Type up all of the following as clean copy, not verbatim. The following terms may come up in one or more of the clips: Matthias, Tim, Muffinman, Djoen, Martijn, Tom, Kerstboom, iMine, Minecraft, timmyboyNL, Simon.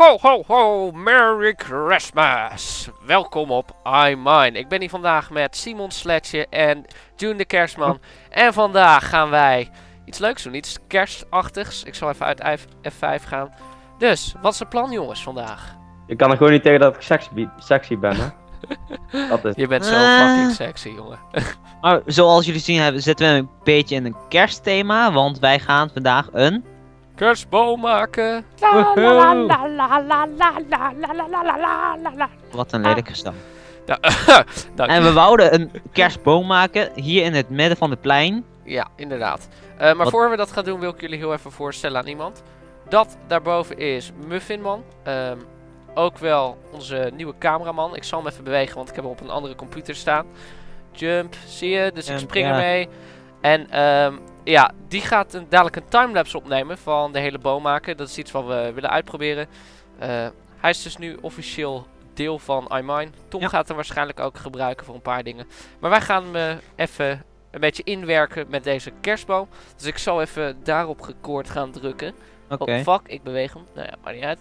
Ho, ho, ho, Merry Christmas! Welkom op iMine. Ik ben hier vandaag met Simon Sletje en Djoen de Kerstman. En vandaag gaan wij iets leuks doen, iets kerstachtigs. Ik zal even uit F5 gaan. Dus, wat is het plan jongens vandaag? Je kan er gewoon niet tegen dat ik sexy ben, hè? Dat is... Je bent zo fucking sexy, jongen. Maar zoals jullie zien zitten we een beetje in een kerstthema, want wij gaan vandaag een... kerstboom maken! Wat een lelijke stam. En we wouden een kerstboom maken hier in het midden van het plein. Ja, inderdaad. Maar voor we dat gaan doen wil ik jullie heel even voorstellen aan iemand. Dat daarboven is Muffinman. Ook wel onze nieuwe cameraman. Ik zal hem even bewegen, want ik heb hem op een andere computer staan. Jump, zie je? Dus ik spring ermee. En ja, die gaat dadelijk een timelapse opnemen van de hele boom maken. Dat is iets wat we willen uitproberen. Hij is dus nu officieel deel van iMine. Tom gaat hem waarschijnlijk ook gebruiken voor een paar dingen. Maar wij gaan hem even een beetje inwerken met deze kerstboom. Dus ik zal even daarop record gaan drukken. Okay. Oh fuck, ik beweeg hem. Nou ja, maakt niet uit.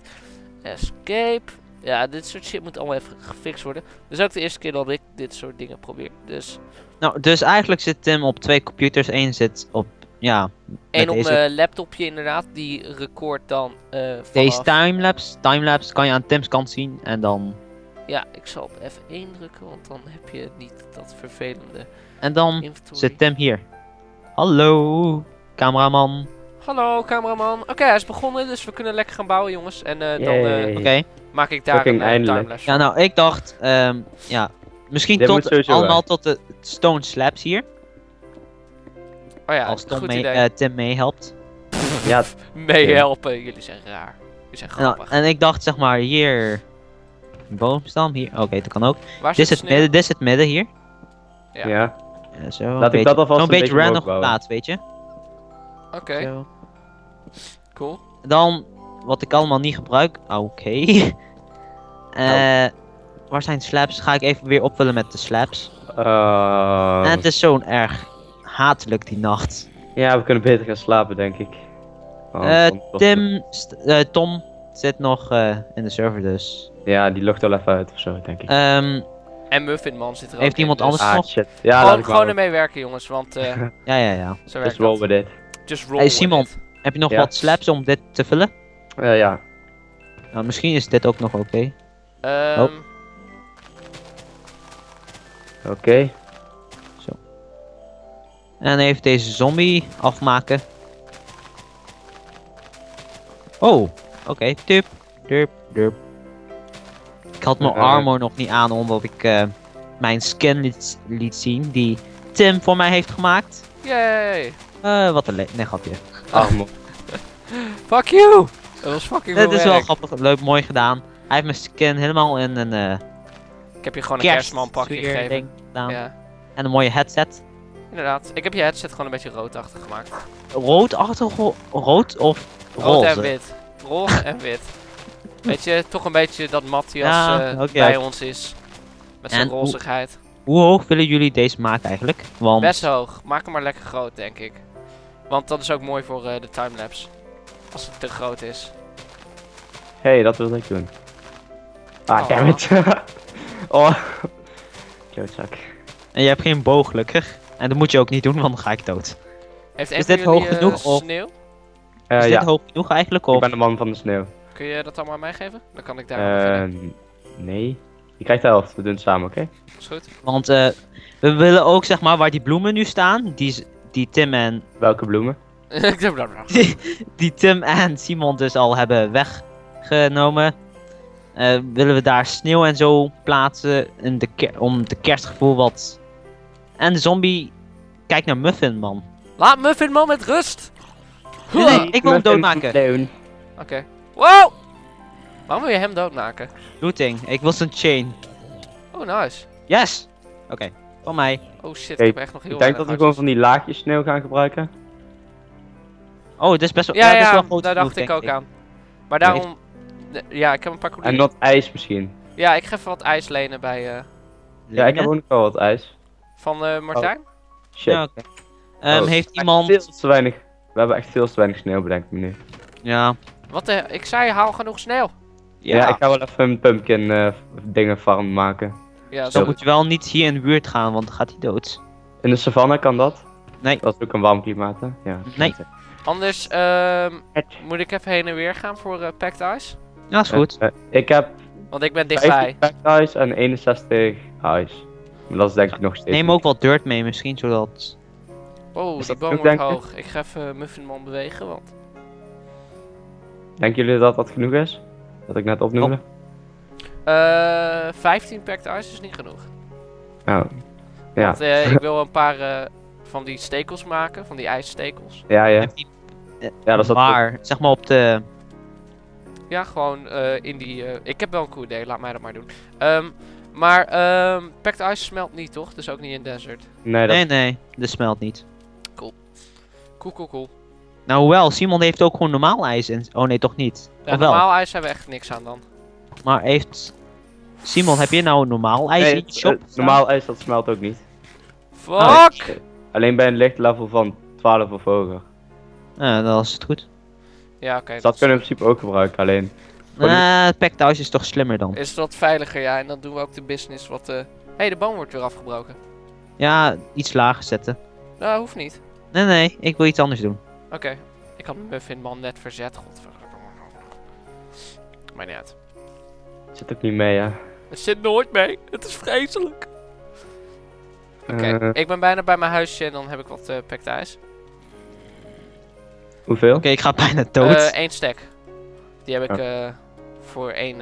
Escape. Ja, dit soort shit moet allemaal even gefixt worden. Dus ook de eerste keer dat ik dit soort dingen probeer. Dus... nou, dus eigenlijk zit Tim op twee computers. Eén zit op, ja... Eén op mijn laptopje inderdaad. Die record dan vanaf... Deze timelapse kan je aan Tim's kant zien. En dan... ja, ik zal op F1 drukken. Want dan heb je niet dat vervelende... en dan zit Tim hier. Hallo, cameraman. Hallo, cameraman. Oké, hij is begonnen. Dus we kunnen lekker gaan bouwen, jongens. En dan... Oké. Maak ik daar een timelapse van. Ja, nou, ik dacht... ja... misschien tot allemaal weg. Tot de stone slabs hier. Oh ja, als Tom Tim meehelpt. Ja, meehelpen, jullie zijn raar. Jullie zijn grappig. Nou, en ik dacht zeg maar hier... boomstam, hier, oké, dat kan ook. Dit is het midden hier. Ja. Zo, laat ik dat alvast een beetje random plaats, weet je. Oké. Cool. Dan, wat ik allemaal niet gebruik... oké. Waar zijn de slabs? Ga ik even weer opvullen met de slabs. En het is zo'n erg hatelijk die nacht. Ja, we kunnen beter gaan slapen, denk ik. Tom zit nog in de server, dus. Ja, die lucht al even uit of zo, denk ik. En Muffinman zit er ook. Heeft iemand anders nog? Shit. Ja, gewoon ermee werken, jongens, want. Ja. Zo werkt Just roll with it. Hey Simon, heb je nog wat slabs om dit te vullen? Ja. Nou, misschien is dit ook nog oké. Oké. Zo. En even deze zombie afmaken. Oh, oké. Durp. Ik had mijn armor nog niet aan omdat ik mijn skin liet zien die Tim voor mij heeft gemaakt. Yay! Wat een grapje. Armor. Fuck you! Dat was fucking leuk. Dit is wel grappig, leuk, mooi gedaan. Hij heeft mijn skin helemaal in een... ik heb je gewoon een kerstmanpakje gegeven. Ja. En een mooie headset. Inderdaad, ik heb je headset gewoon een beetje roodachtig gemaakt. Roodachtig? Rood of roze? Rood en wit. Roze en wit. Weet je, toch een beetje dat Matthias bij ons is. Met zijn rozigheid. Hoe hoog willen jullie deze maken eigenlijk? Want... best hoog. Maak hem maar lekker groot, denk ik. Want dat is ook mooi voor de timelapse. Als het te groot is. Hé, dat wil ik doen. Ah, dammit. Oh, klootzak. En je hebt geen boog, gelukkig. En dat moet je ook niet doen, want dan ga ik dood. Is dit hoog genoeg? Sneeuw? Is dit hoog genoeg eigenlijk? Of? Ik ben de man van de sneeuw. Kun je dat allemaal aan mij geven? Dan kan ik daar nee. Je krijgt de helft, we doen het samen, oké? Is goed. Want we willen ook, zeg maar, waar die bloemen nu staan, die Tim en... welke bloemen? Die Tim en Simon dus al hebben weggenomen. Willen we daar sneeuw en zo plaatsen in de om de kerstgevoel wat... en de zombie... kijk naar Muffinman. Laat Muffinman met rust! Nee, ik wil hem doodmaken. Oké. Wow! Waarom wil je hem doodmaken? Looting, ik wil zijn chain. Oh, nice. Yes! Oké, van mij. Oh shit, ik ben echt nog heel... ik denk dat we gewoon van die laagjes sneeuw gaan gebruiken. Oh, dit is best wel... ja, daar dacht ik ook aan. Maar daarom... ja, ik heb een paar koelers. En wat ijs misschien. Ja, ik ga even wat ijs lenen bij... ja, ik heb ook nog wel wat ijs. Van Martijn? Shit. Ja, oké. Heeft iemand... veel te weinig. We hebben echt veel te weinig sneeuw, bedenk ik me nu. Ja. Wat, ik zei, haal genoeg sneeuw. Ja, ik ga wel even een pumpkin dingen farm maken. Ja, zo. Dan moet je wel niet hier in de buurt gaan, want dan gaat hij dood. In de savanne kan dat? Nee. Dat is ook een warm klimaat, hè? Ja. Nee. Anders moet ik even heen en weer gaan voor Packed Ice? Ja, is goed. Ik heb... Want ik ben dichtbij. 50 Packed Ice en 61 Ice. Dat is denk ik nog steeds. Neem ook wat dirt mee misschien, zodat... Oh, die boom wordt hoog. Ik ga even Muffinman bewegen, want... Denken jullie dat dat genoeg is? Dat ik net opnoemde? Oh. 15 Packed Ice is niet genoeg. Oh. Ja. Want, ik wil een paar van die stekels maken, van die ijsstekels. Ja, ja. Ja, dat is maar, dat zeg maar op de... Ja, gewoon in die... ik heb wel een cool idee, laat mij dat maar doen. Maar Packed Ice smelt niet, toch? Dus ook niet in Desert. Nee, dat... nee, dat smelt niet. Cool. Cool, cool, cool. Nou, hoewel, Simon heeft ook gewoon normaal ijs in... Oh nee, toch niet? Ja, normaal ijs hebben we echt niks aan dan. Maar heeft... Simon, heb je nou normaal ijs in je shop? Normaal ijs, dat smelt ook niet. Fuck! Oh, alleen bij een licht level van 12 of hoger. Ja, dat is het goed. Ja, oké. Dus dat kunnen we in principe ook gebruiken, alleen... het Packed House is toch slimmer dan? Is dat veiliger, ja. En dan doen we ook de business wat... Hé, hey, de boom wordt weer afgebroken. Ja, iets lager zetten. Nou, hoeft niet. Nee, nee. Ik wil iets anders doen. Oké. Ik had Muffinman net verzet, godverdomme. Maar niet uit. Het zit ook niet mee, ja. Het zit nooit mee. Het is vreselijk. Oké, ik ben bijna bij mijn huisje en dan heb ik wat Packed Ice. Hoeveel? Oké, ik ga bijna dood. 1 stack. Die heb ik voor 1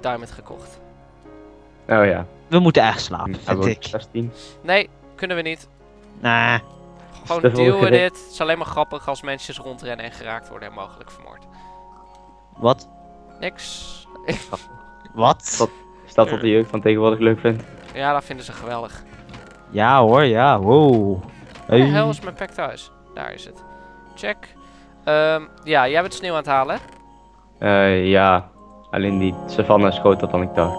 diamond gekocht. Oh ja. We moeten echt slapen, vind ik. 16. Nee, kunnen we niet. Nah. Gewoon dealen we dit. Het is alleen maar grappig als mensen rondrennen en geraakt worden en mogelijk vermoord. Wat? Niks. Wat? Is dat wat de jeugd van tegenwoordig leuk vindt? Ja, dat vinden ze geweldig. Ja hoor, ja, wow. Hey. Hoe de hel is mijn Packed House? Daar is het. Check. Ja, jij bent sneeuw aan het halen, hè? Ja. Alleen die savanne is groter dan ik dacht.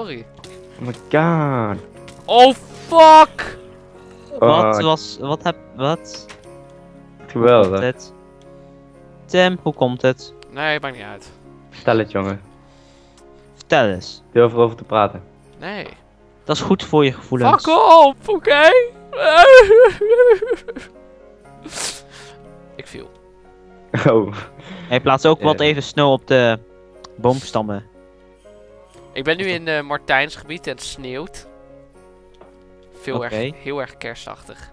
Oh my god. Oh fuck! Wat? Geweldig. Tim, hoe komt het? Nee, maakt niet uit. Vertel het, jongen. Vertel eens. Durf erover te praten. Nee. Dat is goed voor je gevoelens. Fuck op, oké? Ik viel. Oh. Hij plaatst ook wat even snow op de boomstammen. Ik ben nu in Martijns gebied en het sneeuwt. Heel erg kerstachtig.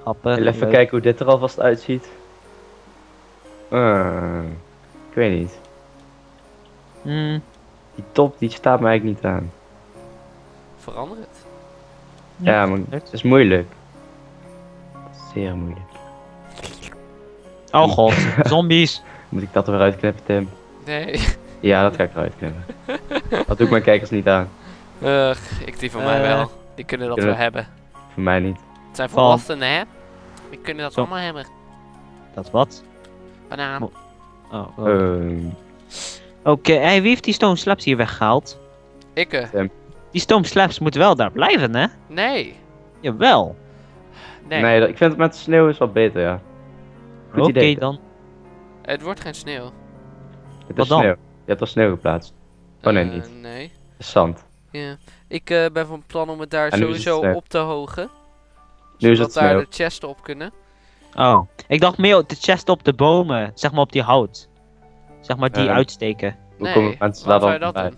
Grappig. Even kijken hoe dit er alvast uitziet. Ik weet niet. Die top die staat me eigenlijk niet aan. Verander het? Ja, maar het is moeilijk. Zeer moeilijk. Oh god, zombies! Moet ik dat er weer uitknippen, Tim? Nee. Ja, dat ga ik eruit kunnen. Dat doe ik mijn kijkers niet aan. Ik die van mij wel. Die kunnen dat wel hebben. Voor mij niet. Het zijn volwassenen, hè? Die kunnen dat allemaal hebben. Dat wat? Banaan. Oké, hey, wie heeft die Stone Slabs hier weggehaald? Ik. Die Stone Slabs moeten wel daar blijven, hè? Nee. Jawel. Nee, ik vind het met sneeuw is wat beter, ja. Oké dan. Het wordt geen sneeuw. Het is sneeuw. Je hebt al sneeuw geplaatst. Oh nee, niet. Nee. Het is zand. Ja. Ik ben van plan om het daar sowieso op te hogen. Nu is het sneeuw. Zodat daar de chests op kunnen. Oh. Ik dacht meer de chest op de bomen. Zeg maar op die hout. Zeg maar die uitsteken. Hoe komen mensen daar dan bij?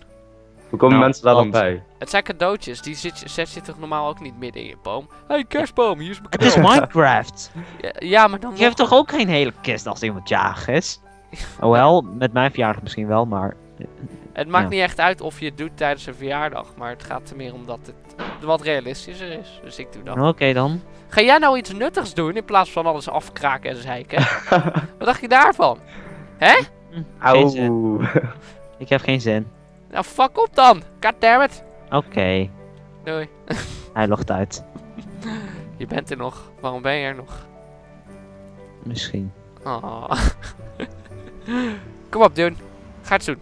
Hoe komen mensen daar dan bij? Het zijn cadeautjes, die zet je toch normaal ook niet midden in je boom? Hé, hey, kerstboom, hier is mijn cadeau. Het is Minecraft. Ja, maar dan... Je hebt toch ook geen hele kerst als iemand jarig is? Hoewel, met mijn verjaardag misschien wel, maar... Het maakt niet echt uit of je het doet tijdens een verjaardag, maar het gaat er meer om dat het wat realistischer is. Dus ik doe dat. Oké dan. Ga jij nou iets nuttigs doen in plaats van alles afkraken en zeiken? Wat dacht je daarvan? Hè? Auw. Ik heb geen zin. Nou, fuck op dan. Goddammit. Oké. Doei. Hij logt uit. Je bent er nog. Waarom ben je er nog? Misschien. Oh. Kom op, Djoen. Ga het doen.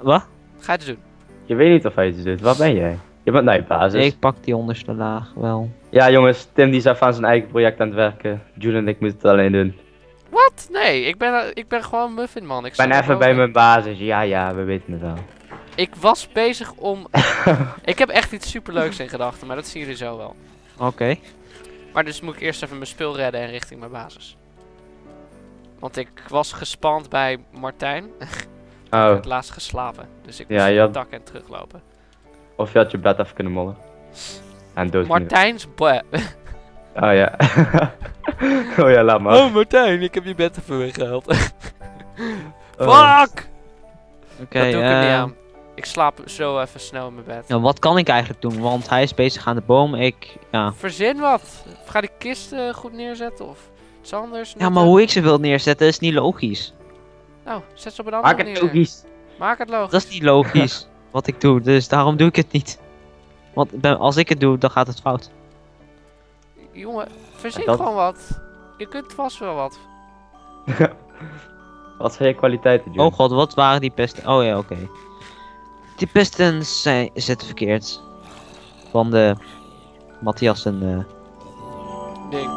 Wat? Ga het doen. Je weet niet of hij iets doet. Wat ben jij? Je bent nou je basis. Ik pak die onderste laag wel. Ja jongens, Tim die is af aan zijn eigen project aan het werken. Djoen en ik moeten het alleen doen. Wat? Nee, ik ben gewoon Muffinman. Ik ben even bij mijn basis. Ja, we weten het wel. Ik was bezig om... Ik heb echt iets superleuks in gedachten, maar dat zien jullie zo wel. Oké. Maar dus moet ik eerst even mijn spul redden en richting mijn basis. Want ik was gespand bij Martijn. Oh. Ik had laatst geslapen, dus ik moest op het dak en teruglopen. Of je had je bed af kunnen mollen. En dood. Martijn's bed. Oh ja. Oh ja, laat maar. Oh Martijn, ik heb je bed even weggehaald. Fuck! Oké, dat doe ik er niet aan. Ik slaap zo even snel in mijn bed. Nou, wat kan ik eigenlijk doen? Want hij is bezig aan de boom, ik... Ja. Verzin wat! Of ga de kisten goed neerzetten of iets anders? Ja, maar hoe ik ze wil neerzetten is niet logisch. Nou, zet ze op een andere manier. Maak het logisch. Maak het logisch. Dat is niet logisch wat ik doe, dus daarom doe ik het niet. Want als ik het doe, dan gaat het fout. Jongen, verzin gewoon wat. Je kunt vast wel wat. Wat zijn je kwaliteiten, Djoen? Oh god, wat waren die pesten? Oh ja, oké. Die pesten zijn verkeerd. Van de... Matthias en... Nee.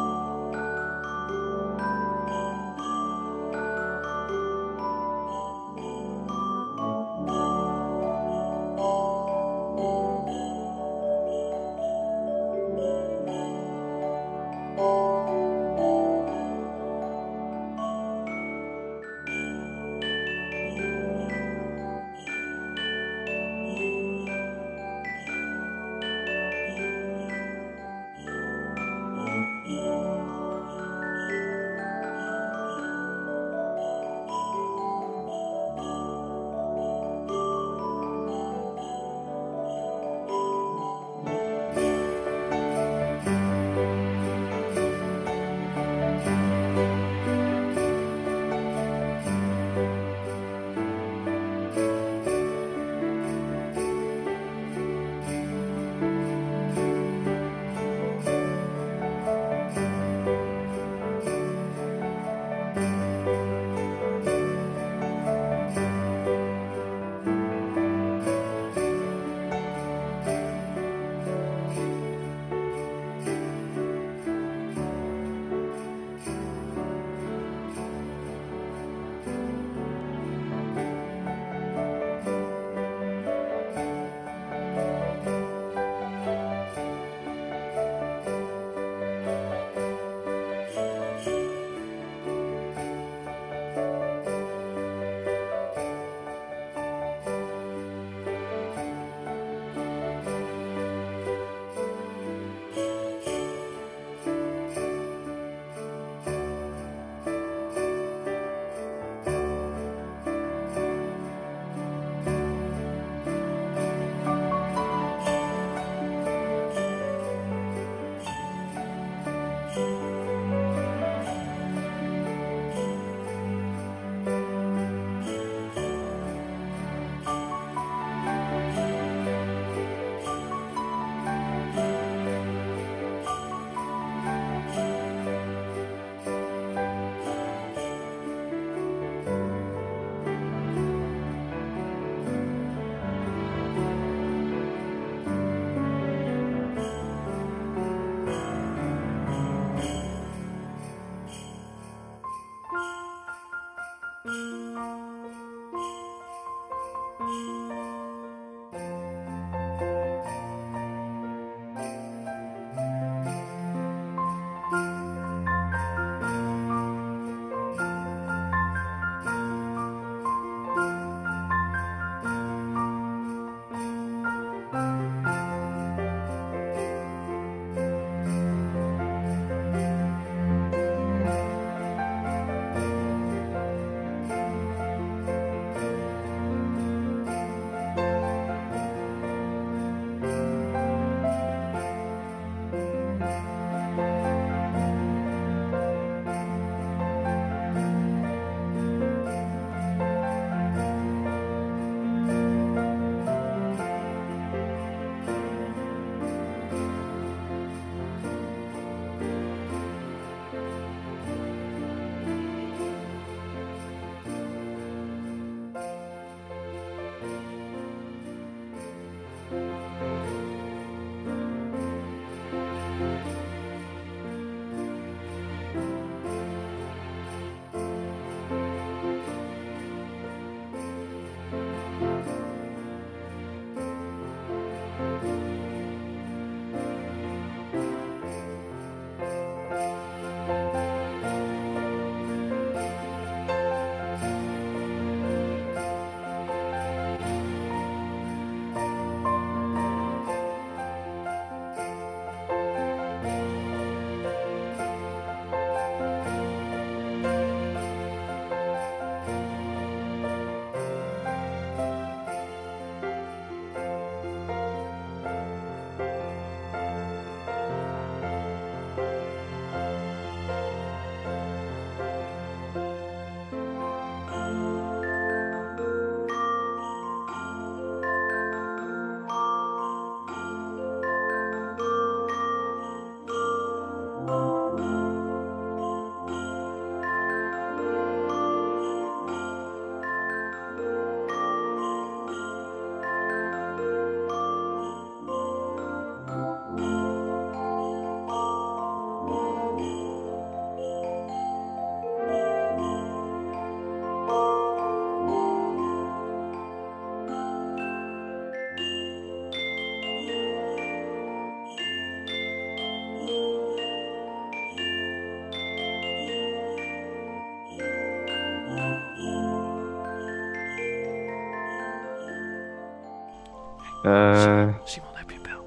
Simon, heb je een bel?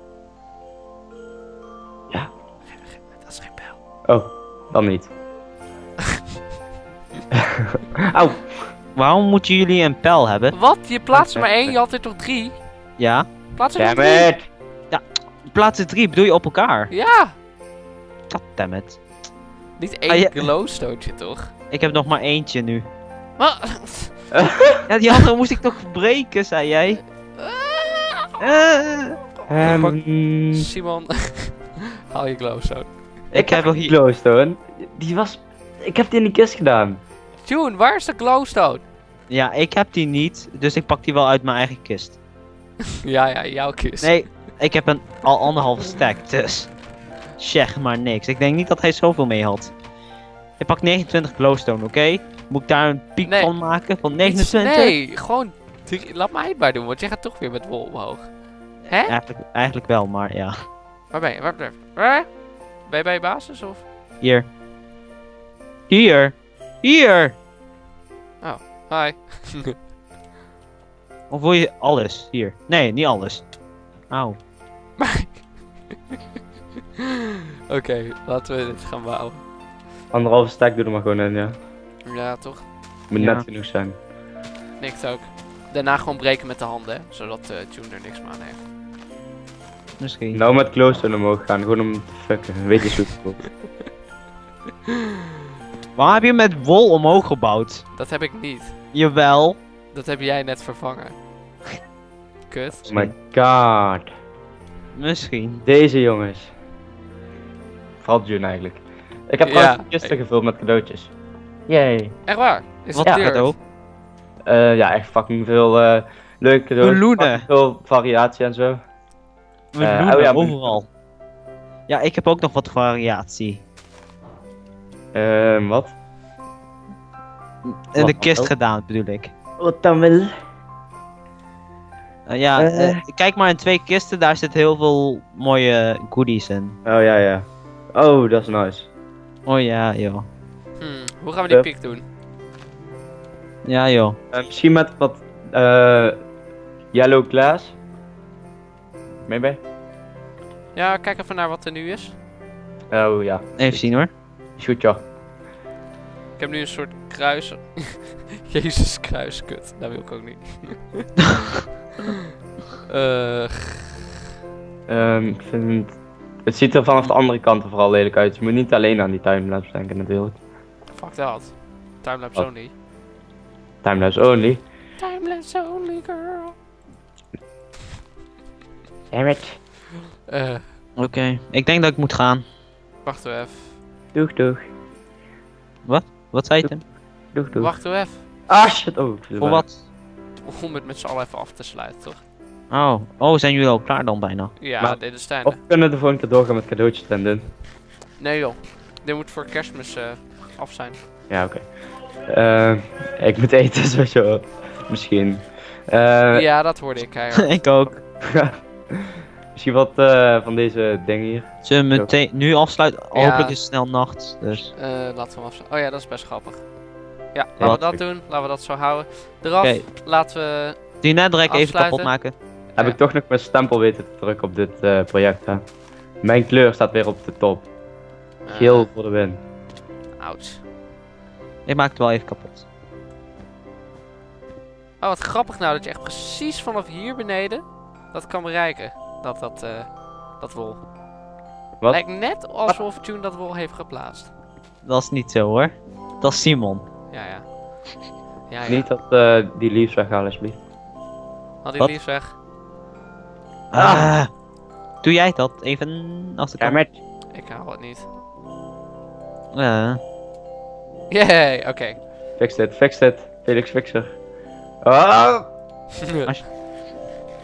Ja. Dat is geen bel. Oh, dan niet. Au. Waarom moeten jullie een pijl hebben? Wat? Je plaatst er maar één, je had er toch drie? Ja. Plaats er drie. Ja, plaats er drie, bedoel je op elkaar? Ja. Goddammit. Niet één glowstootje toch? Ik heb nog maar eentje nu. Wat? Ja, die andere moest ik toch breken, zei jij? Simon, haal je glowstone. Ik heb al glowstone. Die was... Ik heb die in de kist gedaan. Djoen, waar is de glowstone? Ja, ik heb die niet, dus ik pak die wel uit mijn eigen kist. Ja, ja, jouw kist. Nee, ik heb al anderhalf stack, dus... Zeg maar niks. Ik denk niet dat hij zoveel mee had. Ik pak 29 glowstone, oké? Moet ik daar een piek van maken? Van 29? Nee, gewoon... Laat mij het maar doen, want jij gaat toch weer met wol omhoog. Hè? Eigenlijk wel, maar ja. Waar ben je? Waar? Ben je bij je basis, of? Hier. Hier! Oh, hi. Of wil je alles hier? Nee, niet alles. Auw. Oké, laten we dit gaan bouwen. Anderhalve stack doe er maar gewoon in, ja. Ja, toch? Moet net genoeg zijn. Niks ook. Daarna gewoon breken met de handen, zodat Djoen er niks meer aan heeft. Misschien. Nou met glowstone omhoog gaan, gewoon om te fucken. Een beetje zoet. Waarom heb je met wol omhoog gebouwd? Dat heb ik niet. Jawel. Dat heb jij net vervangen. Kut. Oh my god. Misschien. Deze jongens. Valt Djoen eigenlijk. Ik heb trouwens kisten gevuld met cadeautjes. Yay. Echt waar? Is wat cadeau? Ja, echt fucking veel leuke cadeaus. Meloenen. Veel variatie en zo. Meloenen overal. Ja, ik heb ook nog wat variatie. Wat? In de kist gedaan, bedoel ik. Wat dan wel? Ja, kijk maar in twee kisten, daar zitten heel veel mooie goodies in. Oh ja, ja. Oh, dat is nice. Oh ja, joh. Hoe gaan we die pick doen? Ja, joh. Misschien met wat yellow glass. Mee bij? Ja, kijk even naar wat er nu is. Oh ja. Even zien hoor. Shoot, ja. Ik heb nu een soort kruis. Jezus, kruis, kut. Dat wil ik ook niet. Ik vind... Het ziet er vanaf de andere kant vooral lelijk uit. Je moet niet alleen aan die timelapse denken natuurlijk. Fuck dat. Timelapse only. Timelapse only. Timelapse only, girl. Damn it. Oké, ik denk dat ik moet gaan. Wacht even. Doeg, doeg. Wat? Wat zei je hem? Doeg, doeg. Wacht even. Ah, shit. Oh, voor wat? Om het met z'n allen even af te sluiten, toch? Oh. Oh, zijn jullie al klaar dan bijna? Ja, maar dit is het einde. Of kunnen we de volgende keer doorgaan met cadeautjes en doen? Nee joh. Dit moet voor Kerstmis af zijn. Ja, oké. Ik moet eten, sowieso. Misschien. Ja, dat hoorde ik eigenlijk. Ik ook. Misschien wat van deze dingen hier. Zullen we meteen nu afsluiten? Ja. Hopelijk is het snel nacht. Dus. Laten we hem afsluiten. Oh ja, dat is best grappig. Ja, laten we dat doen. Laten we dat zo houden. Eraf, laten we... Die netdrek even kapot maken. Heb ik toch nog mijn stempel weten te drukken op dit project, hè? Mijn kleur staat weer op de top. Geel voor de win. Oud. Ik maak het wel even kapot. Oh, wat grappig nou dat je echt precies vanaf hier beneden dat kan bereiken. Dat wol. Wat? Lijkt net alsof Djoen dat wol heeft geplaatst. Dat is niet zo hoor. Dat is Simon. Ja, ja. Ja, ja. Niet dat die leaves weghalen, alsjeblieft. Haal die leaves weg. Ah. Doe jij dat even als de camera? Ik haal het niet. Yay, oké. Fix dit, fix dit. Felix Fixer. Ah.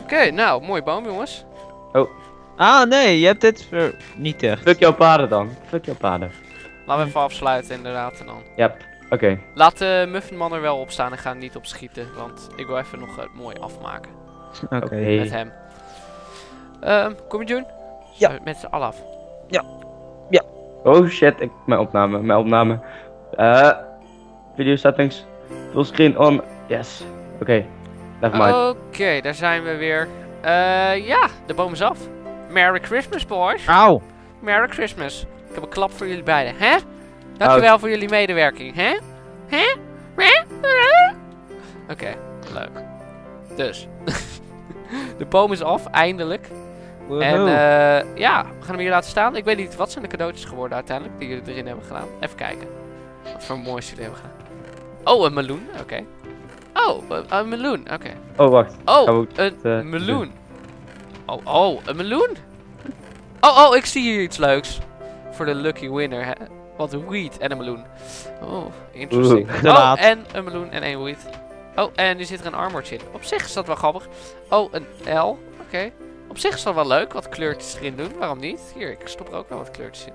Oké, nou, mooie boom, jongens. Oh. Ah, nee, je hebt dit vernietigd. Fuck jouw paden dan. Fuck jouw paden. Laten we even afsluiten, inderdaad, en dan. Yep. Oké. Laat de Muffinman er wel op staan en ga niet op schieten, want ik wil even nog het mooi afmaken. Oké. Met hem. Kom je Djoen? Ja. Met z'n allen af. Ja. Ja. Oh shit, mijn opname, video settings. Full screen on. Yes. Oké. Daar zijn we weer. Ja, de boom is af. Merry Christmas, boys. Auw. Merry Christmas. Ik heb een klap voor jullie beiden, hè? Dankjewel voor jullie medewerking, hè? Hè? Oké, leuk. Dus. De boom is af, eindelijk. Wow. En ja, we gaan hem hier laten staan. Ik weet niet, wat zijn de cadeautjes geworden uiteindelijk die jullie erin hebben gedaan? Even kijken. Wat voor moois jullie hebben gedaan. Oh, een meloen, oké. Oh, een meloen, oké. Oh, wacht. Oh, een meloen. Oh, oh, een meloen? Oh, oh, ik zie hier iets leuks. Voor de lucky winner, hè. Wat een weed en een meloen. Oh, interesting. Oh, en een meloen en één weed. Oh, en nu zit er een armortje in. Op zich is dat wel grappig. Oh, een L. Oké. Op zich is dat wel leuk. Wat kleurtjes erin doen. Waarom niet? Hier, ik stop er ook wel wat kleurtjes in.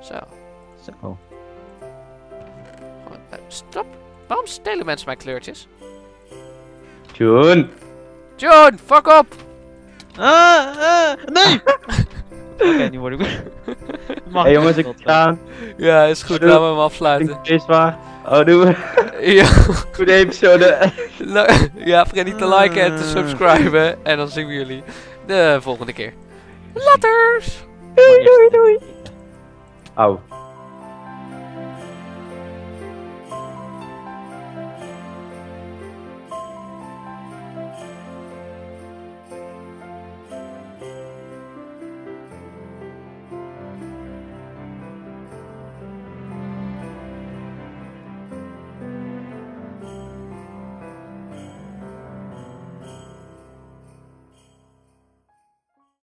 Zo. Zo. Stop. Waarom stelen mensen mijn kleurtjes? Djoen! Djoen, fuck op! Nee! Oké, nu word ik... Hey jongens, ik staan. Ja, is goed. Laten we hem afsluiten. Is waar. Oh, doen we. Ja. Goede episode. Ja, vergeet niet te liken en te subscriben. En dan zien we jullie de volgende keer. Latters! Doei, doei, doei. Au.